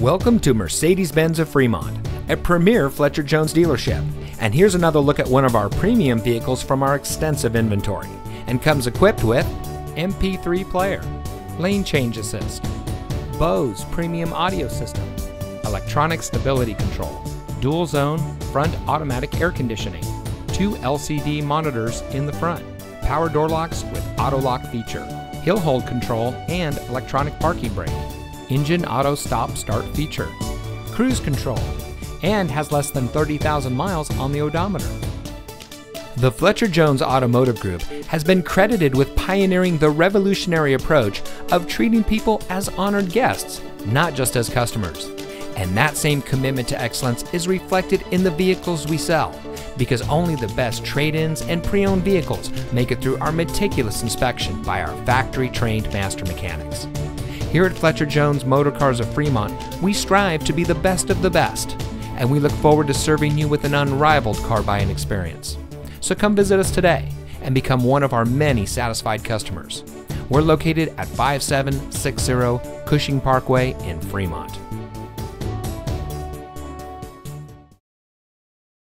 Welcome to Mercedes-Benz of Fremont, a premier Fletcher Jones dealership. And here's another look at one of our premium vehicles from our extensive inventory, and comes equipped with MP3 player, lane change assist, Bose premium audio system, electronic stability control, dual zone front automatic air conditioning, 2 LCD monitors in the front, power door locks with auto lock feature, hill hold control and electronic parking brake, engine auto stop start feature, cruise control, and has less than 30,000 miles on the odometer. The Fletcher Jones Automotive Group has been credited with pioneering the revolutionary approach of treating people as honored guests, not just as customers. And that same commitment to excellence is reflected in the vehicles we sell, because only the best trade-ins and pre-owned vehicles make it through our meticulous inspection by our factory-trained master mechanics. Here at Fletcher Jones Motorcars of Fremont, we strive to be the best of the best, and we look forward to serving you with an unrivaled car buying experience. So come visit us today and become one of our many satisfied customers. We're located at 5760 Cushing Parkway in Fremont.